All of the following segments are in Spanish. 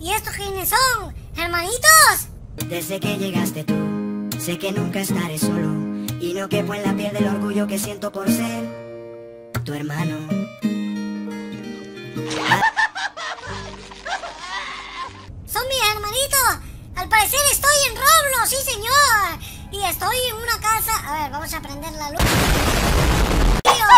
¿Y estos quiénes son? ¿Hermanitos? Desde que llegaste tú, sé que nunca estaré solo, y no quepo en la piel del orgullo que siento por ser tu hermano. Son mis hermanitos. Al parecer estoy en Roblox, sí señor. Y estoy en una casa. A ver, vamos a prender la luz.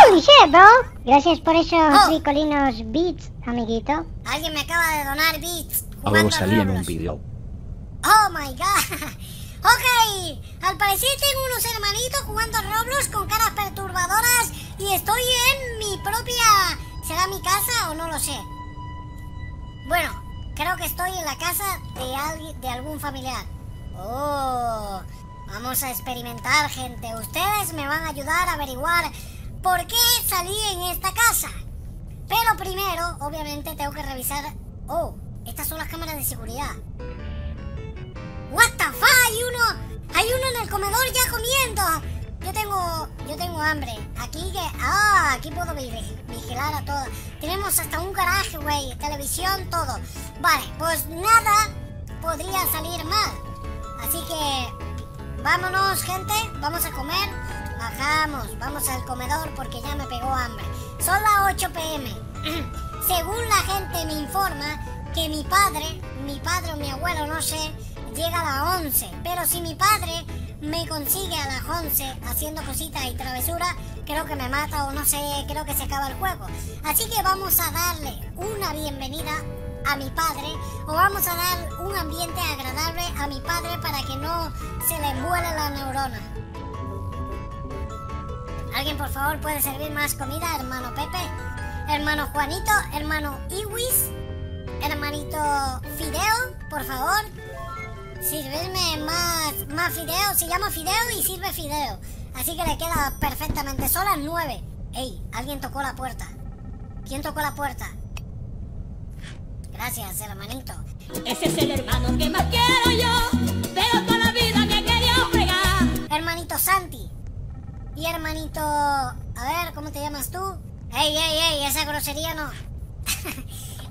Holy shit, bro. Gracias por esos ricolinos beats, amiguito. Alguien me acaba de donar beats. Algo salía en un video. Oh my god. Ok, al parecer tengo unos hermanitos jugando a Roblox con caras perturbadoras y estoy en mi propia... ¿Será mi casa o no lo sé? Bueno, creo que estoy en la casa de algún familiar. Oh, vamos a experimentar, gente. Ustedes me van a ayudar a averiguar por qué salí en esta casa. Pero primero, obviamente, tengo que revisar... Oh, estas son las cámaras de seguridad. What the fuck, hay uno en el comedor ya comiendo. Yo tengo hambre. Aquí aquí puedo vigilar a todo. Tenemos hasta un garaje, güey, televisión, todo. Vale, pues nada podría salir mal. Así que vámonos, gente, vamos a comer. Bajamos, vamos al comedor porque ya me pegó hambre. Son las 8 p.m. Según la gente me informa que mi padre o mi abuelo, no sé, llega a las 11, pero si mi padre me consigue a las 11 haciendo cositas y travesuras, creo que me mata o no sé, creo que se acaba el juego. Así que vamos a darle una bienvenida a mi padre, o vamos a dar un ambiente agradable a mi padre para que no se le vuele la neurona. ¿Alguien por favor puede servir más comida? Hermano Pepe, hermano Juanito, hermano Iwis, hermanito Fideo, por favor. Sirvirme más fideo. Se llama fideo y sirve fideo. Así que le queda perfectamente. Son las 9. Ey, alguien tocó la puerta. ¿Quién tocó la puerta? Gracias, hermanito. Ese es el hermano que más quiero yo. Pero con la vida me he querido fregar. Hermanito Santi. Y hermanito... A ver, ¿cómo te llamas tú? Ey, esa grosería no.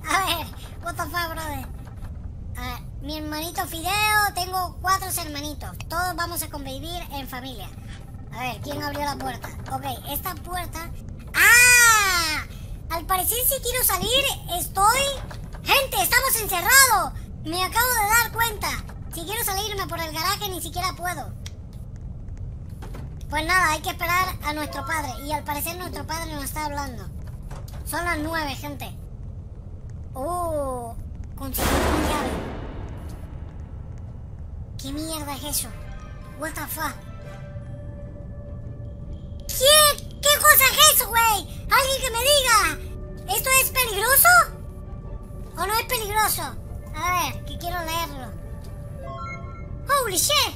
A ver, what the fuck, brother. A ver, mi hermanito Fideo, tengo 4 hermanitos. Todos vamos a convivir en familia. A ver, ¿quién abrió la puerta? Ok, esta puerta... ¡Ah! Al parecer si quiero salir, estoy... ¡Gente, estamos encerrados! Me acabo de dar cuenta. Si quiero salirme por el garaje, ni siquiera puedo. Pues nada, hay que esperar a nuestro padre. Y al parecer nuestro padre nos está hablando. Son las 9, gente. ¡Oh! Conseguí una llave. ¿Qué mierda es eso? What the fuck. ¿Qué cosa es eso, güey? Alguien que me diga. ¿Esto es peligroso? ¿O no es peligroso? A ver, que quiero leerlo. Holy shit.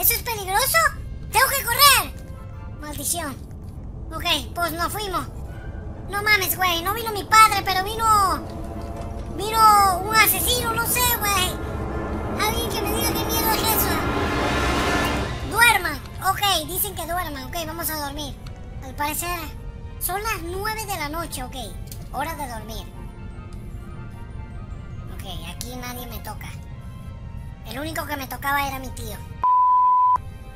¿Eso es peligroso? Tengo que correr. Maldición. Ok, pues nos fuimos. No mames, güey. No vino mi padre, pero vino un asesino, no sé, güey. Alguien que me diga qué mierda es eso. Duerman. Ok, dicen que duerman. Ok, vamos a dormir. Al parecer son las 9 de la noche, ok. Hora de dormir. Ok, aquí nadie me toca. El único que me tocaba era mi tío.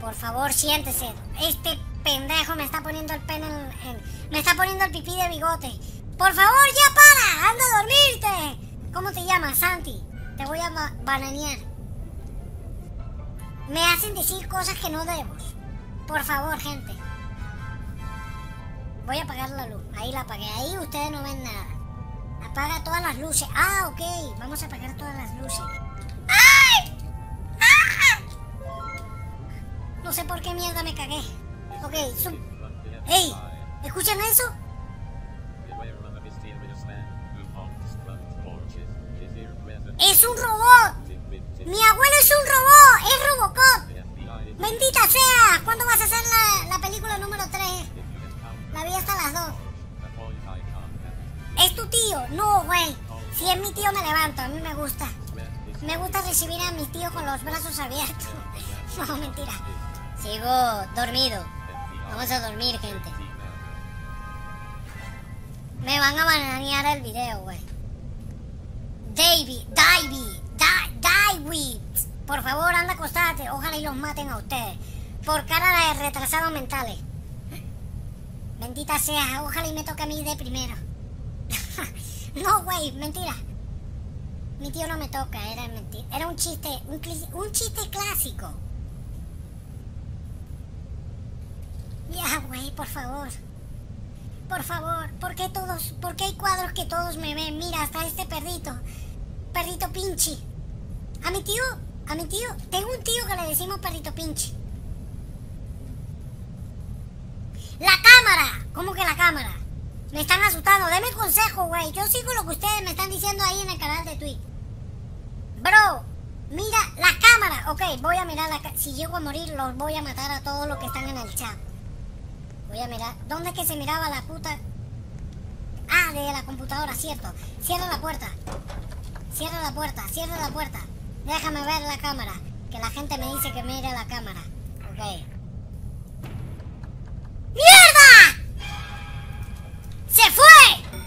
Por favor, siéntese. Este pendejo me está poniendo el pene me está poniendo el pipí de bigote. Por favor, ya para. Anda a dormirte. ¿Cómo te llamas, Santi? Te voy a bananear. Me hacen decir cosas que no debo. Por favor, gente. Voy a apagar la luz. Ahí la apagué. Ahí ustedes no ven nada. Apaga todas las luces. Ah, ok. Vamos a apagar todas las luces. ¡Ay! ¡Ah! No sé por qué mierda me cagué. Ok. ¡Ey! ¿Escuchan eso? ¡Es un robot! ¡Mi abuelo es un robot! ¡Es Robocop! ¡Bendita sea! ¿Cuándo vas a hacer la película número 3? La vi hasta las 2. ¿Es tu tío? No, güey. Si es mi tío me levanto, a mí me gusta. Me gusta recibir a mis tíos con los brazos abiertos. No, mentira. Sigo dormido. Vamos a dormir, gente. Me van a bananear el video, güey. David, por favor, anda acostate. Ojalá y los maten a ustedes por cara de retrasados mentales. Bendita sea, ojalá y me toque a mí de primero. No, güey, mentira. Mi tío no me toca, era mentira. Era un chiste clásico. Ya, güey, por favor. Por favor, ¿por qué hay cuadros que todos me ven? Mira, hasta este perrito. Perrito pinche. A mi tío, tengo un tío que le decimos perrito pinche. La cámara. ¿Cómo que la cámara? Me están asustando. Deme consejo, güey. Yo sigo lo que ustedes me están diciendo ahí en el canal de Twitch. Bro, mira la cámara. Ok, voy a mirar la cámara. Si llego a morir, los voy a matar a todos los que están en el chat. Voy a mirar. ¿Dónde es que se miraba la puta? Ah, de la computadora, cierto. Cierra la puerta. Cierra la puerta, cierra la puerta. Déjame ver la cámara. Que la gente me dice que mire la cámara. Ok. ¡Mierda! ¡Se fue!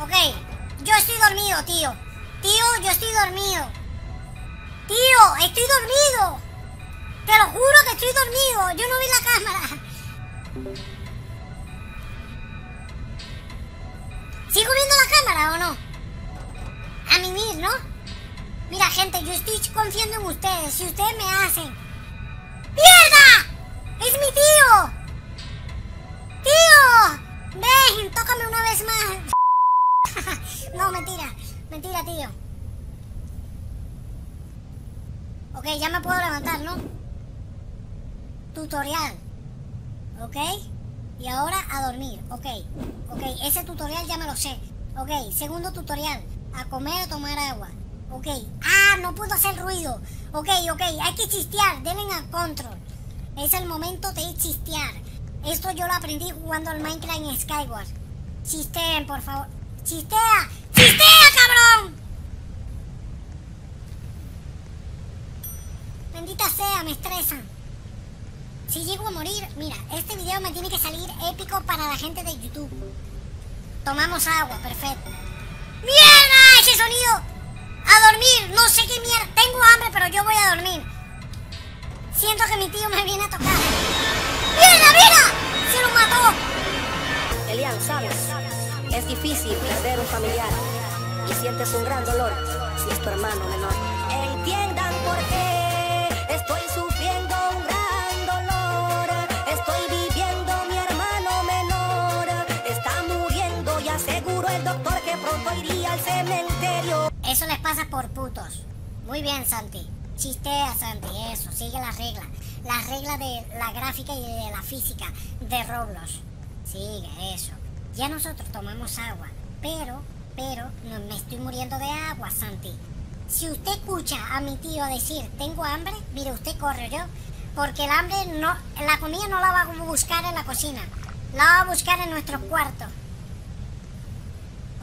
Ok. Yo estoy dormido, tío. Tío, yo estoy dormido. Tío, estoy dormido. Te lo juro que estoy dormido. Yo no vi la cámara. ¿Sigo viendo la cámara o no? A mimir, ¿no? Mira, gente, yo estoy confiando en ustedes. Si ustedes me hacen... ¡Mierda! ¡Es mi tío! ¡Tío! ¡Ven! ¡Tócame una vez más! No, mentira. Mentira, tío. Ok, ya me puedo levantar, ¿no? Tutorial. Ok, y ahora a dormir. Ok, ok, ese tutorial ya me lo sé. Ok, segundo tutorial. A comer, a tomar agua. Ok, ah, no puedo hacer ruido. Ok, ok, hay que chistear. Denle a control. Es el momento de chistear. Esto yo lo aprendí jugando al Minecraft en Skywars. Chisteen, por favor. Chistea, chistea, cabrón. Bendita sea, me estresan. Si llego a morir, mira, este video me tiene que salir épico para la gente de YouTube. Tomamos agua, perfecto. ¡Mierda! ¡Ese sonido! ¡A dormir! No sé qué mierda. Tengo hambre, pero yo voy a dormir. Siento que mi tío me viene a tocar. ¡Mierda, mira! ¡Se lo mató! Elian, ¿sabes? Es difícil perder un familiar. Y sientes un gran dolor si es tu hermano menor. Entiendan por qué estoy sufriendo un gran... Estoy viviendo, mi hermano menor está muriendo y aseguró el doctor que pronto iría al cementerio. Eso les pasa por putos. Muy bien, Santi. Chistea, Santi, eso. Sigue las reglas. Las reglas de la gráfica y de la física de Roblox. Sigue, eso. Ya nosotros tomamos agua. Pero, no me estoy muriendo de agua, Santi. Si usted escucha a mi tío decir, tengo hambre, mire, usted corre, yo... Porque el hambre no, la comida no la va a buscar en la cocina. La va a buscar en nuestro cuarto.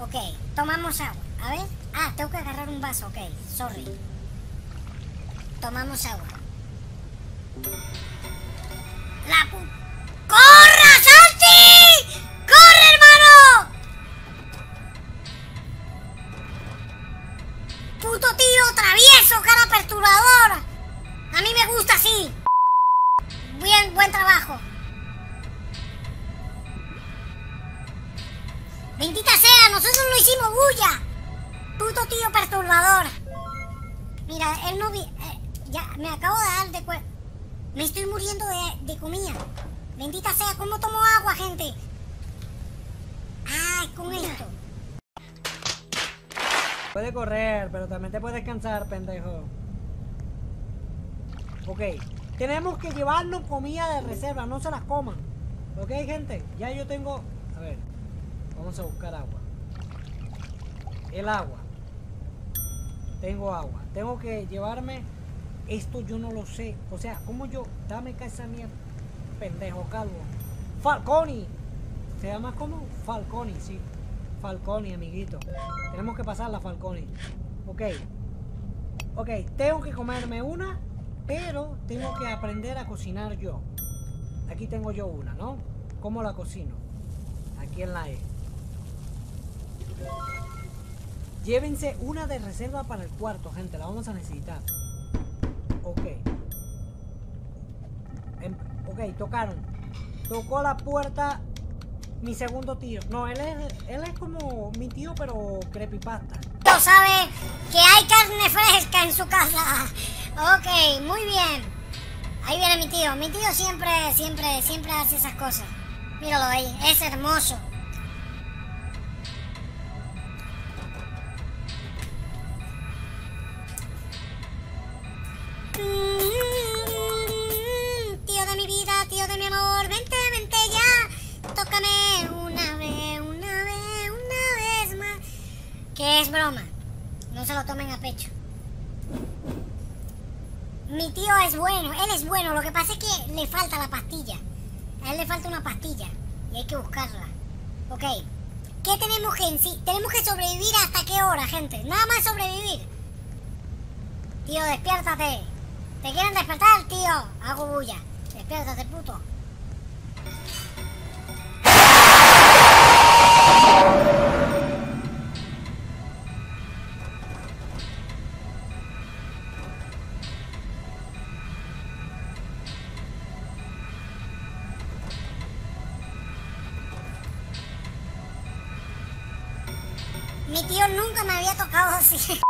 Ok, tomamos agua. A ver, ah, tengo que agarrar un vaso, ok, sorry. Tomamos agua. La puta. ¡Corra, Santi! ¡Corre, hermano! Puto tío travieso, cara perturbadora. A mí me gusta así. Bien, buen trabajo. Bendita sea, nosotros no hicimos bulla. Puto tío perturbador. Mira, él no vi... ya, me acabo de dar de cuenta. Me estoy muriendo de comida. Bendita sea, ¿cómo tomo agua, gente? Ay, con esto. Puedes correr, pero también te puedes cansar, pendejo. Ok. Tenemos que llevarnos comida de reserva, no se las coman. Ok, gente, ya yo tengo... A ver, vamos a buscar agua. El agua. Tengo agua. Tengo que llevarme... Esto yo no lo sé. O sea, ¿cómo yo? Dame esa mierda. Pendejo calvo. Falconi. ¿Se llama como? Falconi, sí. Falconi, amiguito. Tenemos que pasar la Falconi. Ok. Ok, tengo que comerme una... Pero tengo que aprender a cocinar yo. Aquí tengo yo una, ¿no? ¿Cómo la cocino? Aquí en la E. Llévense una de reserva para el cuarto, gente. La vamos a necesitar. Ok. Ok, tocaron. Tocó la puerta mi segundo tío. No, él es como mi tío, pero creepypasta. No sabe que hay carne fresca en su casa. Ok, muy bien. Ahí viene mi tío. Mi tío siempre hace esas cosas. Míralo ahí, es hermoso. Tío de mi vida, tío de mi amor, vente, vente ya. Tócame una vez más. Que es broma. No se lo tomen a pecho. Mi tío es bueno, él es bueno. Lo que pasa es que le falta la pastilla. A él le falta una pastilla y hay que buscarla. Ok. ¿Qué tenemos que en sí? Tenemos que sobrevivir hasta qué hora, gente. Nada más sobrevivir. Tío, despiértate. ¿Te quieren despertar, tío? Hago bulla. Despiértate, puto. Mi tío nunca me había tocado así.